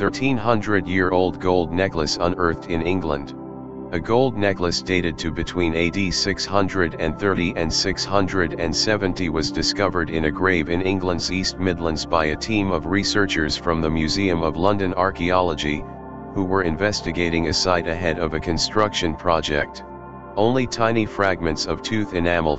1300-year-old gold necklace unearthed in England. A gold necklace dated to between AD 630 and 670 was discovered in a grave in England's East Midlands by a team of researchers from the Museum of London Archaeology, who were investigating a site ahead of a construction project. Only tiny fragments of tooth enamel